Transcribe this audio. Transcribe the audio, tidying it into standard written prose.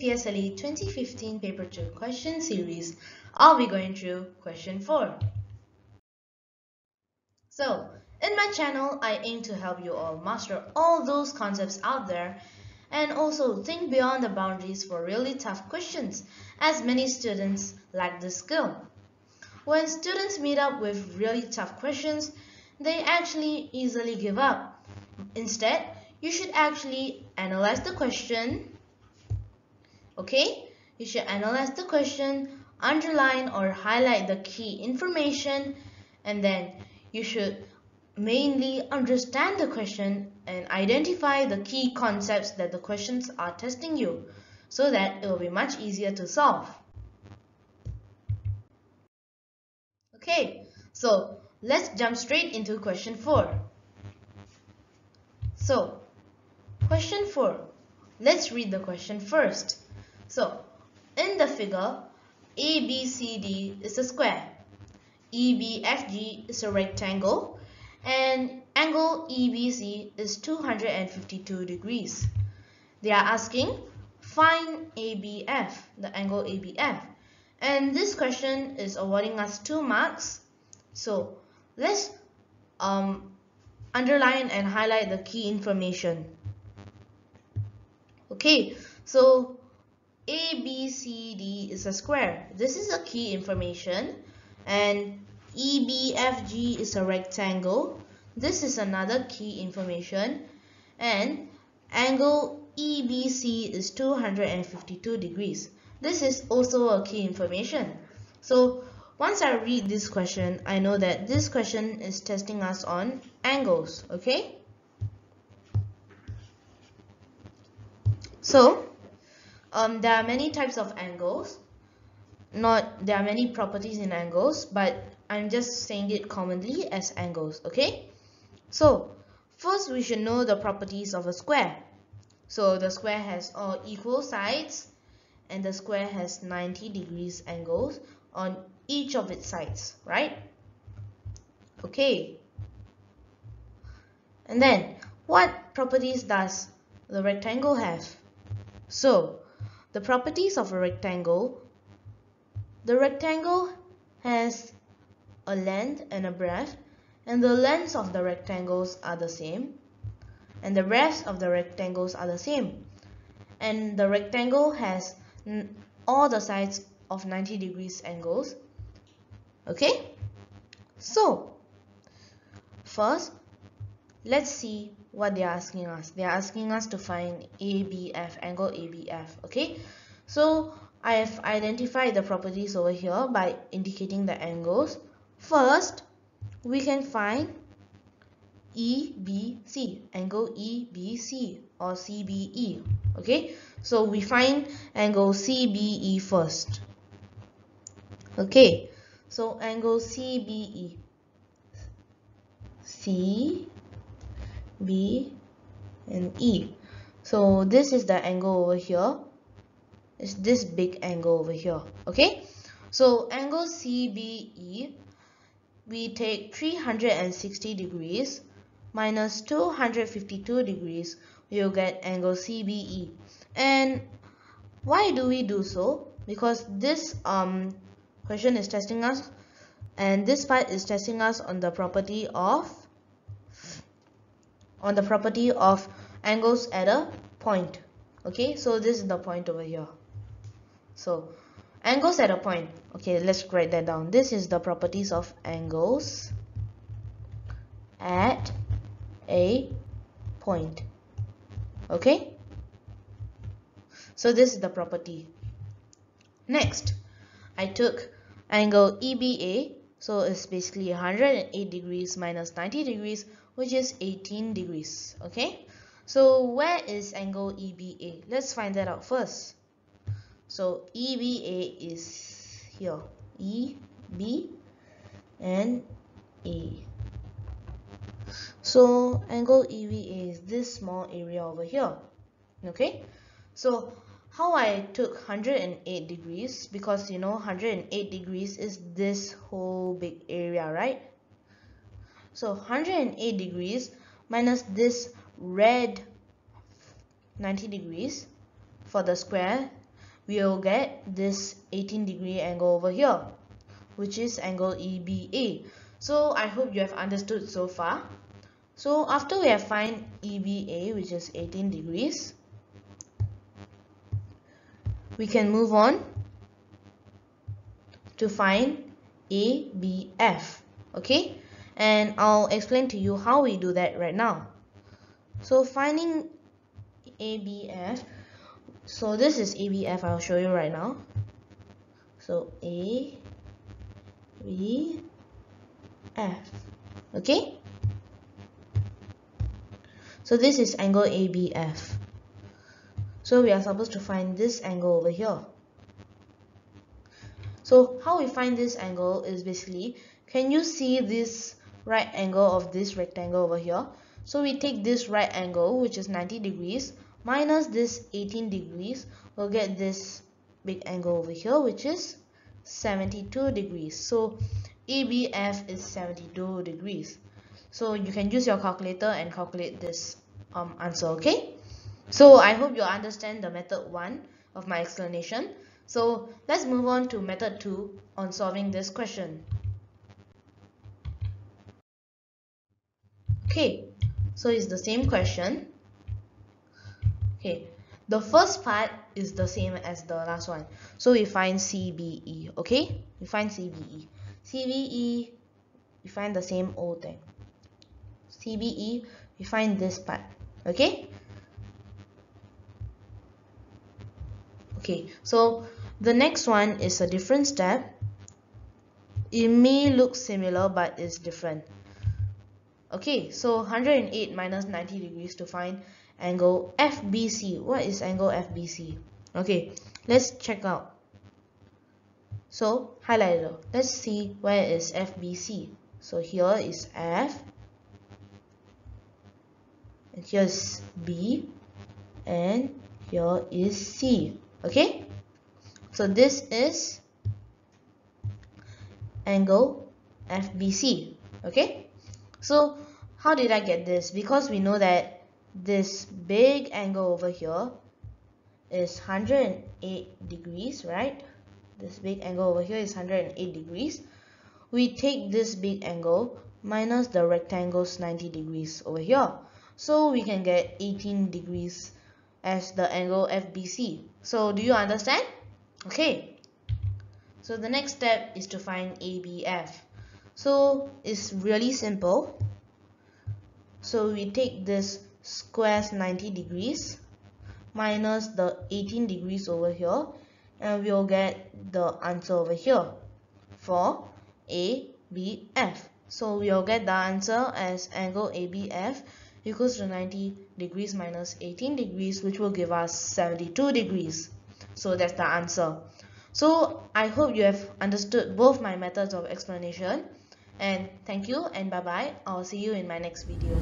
PSLE 2015 Paper 2 question series. I'll be going through question 4. So, in my channel, I aim to help you all master all those concepts out there and also think beyond the boundaries for really tough questions, as many students lack this skill. When students meet up with really tough questions, they actually easily give up. Instead, you should actually analyze the question, underline or highlight the key information, and then you should mainly understand the question and identify the key concepts that the questions are testing you, so that it will be much easier to solve. Okay, so let's jump straight into question 4. So, question 4. Let's read the question first. So, in the figure, ABCD is a square, EBFG is a rectangle, and angle EBC is 252 degrees. They are asking, find ABF, the angle ABF. And this question is awarding us 2 marks. So, let's underline and highlight the key information. Okay, so ABCD is a square. This is a key information, and EBFG is a rectangle. This is another key information, and angle EBC is 252 degrees. This is also a key information. So once I read this question, I know that this question is testing us on angles, okay? So, there are many types of angles. There are many properties in angles, but I'm just saying it commonly as angles, okay? So, first we should know the properties of a square. So, the square has all equal sides, and the square has 90 degrees angles on each of its sides, right? Okay. And then, what properties does the rectangle have? So, the properties of a rectangle, the rectangle has a length and a breadth, and the lengths of the rectangles are the same, and the breadths of the rectangles are the same. And the rectangle has all the sides of 90 degrees angles. Okay, so first let's see what they are asking us. They are asking us to find ABF, angle ABF. Okay, so I have identified the properties over here by indicating the angles. First, we can find EBC, angle EBC or CBE. Okay, so we find angle CBE first. Okay, so angle CBE. C, B, and E. So this is the angle over here. It's this big angle over here. Okay, so angle CBE, we take 360 degrees minus 252 degrees, you'll get angle CBE. And why do we do so? Because this question is testing us, and this part is testing us on the property of angles at a point. Okay, so this is the point over here. So angles at a point. Okay, let's write that down. This is the properties of angles at a point. Okay, so this is the property. Next, I took angle EBA, so it's basically 108 degrees minus 90 degrees, which is 18 degrees. Okay, so where is angle EBA? Let's find that out first. So EBA is here, E, B, and A. So angle EBA is this small area over here. Okay, so how I took 108 degrees, because you know 108 degrees is this whole big area, right? So 108 degrees minus this red 90 degrees for the square we'll get this 18-degree angle over here, which is angle EBA. So I hope you have understood so far. So after we have find EBA, which is 18 degrees, we can move on to find ABF. Okay, and I'll explain to you how we do that right now. So finding ABF, so this is ABF, I'll show you right now. So ABF, okay. So this is angle ABF. So we are supposed to find this angle over here. So how we find this angle is basically, can you see this right angle of this rectangle over here? So we take this right angle, which is 90 degrees, minus this 18 degrees, we'll get this big angle over here, which is 72 degrees. So ABF is 72 degrees. So you can use your calculator and calculate this answer, okay? So I hope you understand the method 1 of my explanation. So let's move on to method 2 on solving this question. Okay, so it's the same question. Okay, the first part is the same as the last one. So we find CBE, okay? We find CBE. CBE, we find the same old thing. CBE, we find this part, okay? Okay, so the next one is a different step. It may look similar, but it's different. Okay, so 108 minus 90 degrees to find angle FBC. What is angle FBC? Okay, let's check out. So, highlighter. Let's see where is FBC. So here is F. And here is B. And here is C. Okay, so this is angle FBC. Okay, so how did I get this? Because we know that this big angle over here is 108 degrees, right? This big angle over here is 108 degrees. We take this big angle minus the rectangle's 90 degrees over here. So we can get 18 degrees as the angle FBC. So do you understand? Okay. So the next step is to find ABF. So it's really simple. So we take this square's 90 degrees minus the 18 degrees over here, and we'll get the answer over here for ABF. So we'll get the answer as angle ABF equals to 90 degrees minus 18 degrees, which will give us 72 degrees. So that's the answer. So I hope you have understood both my methods of explanation. And thank you and bye-bye. I'll see you in my next video.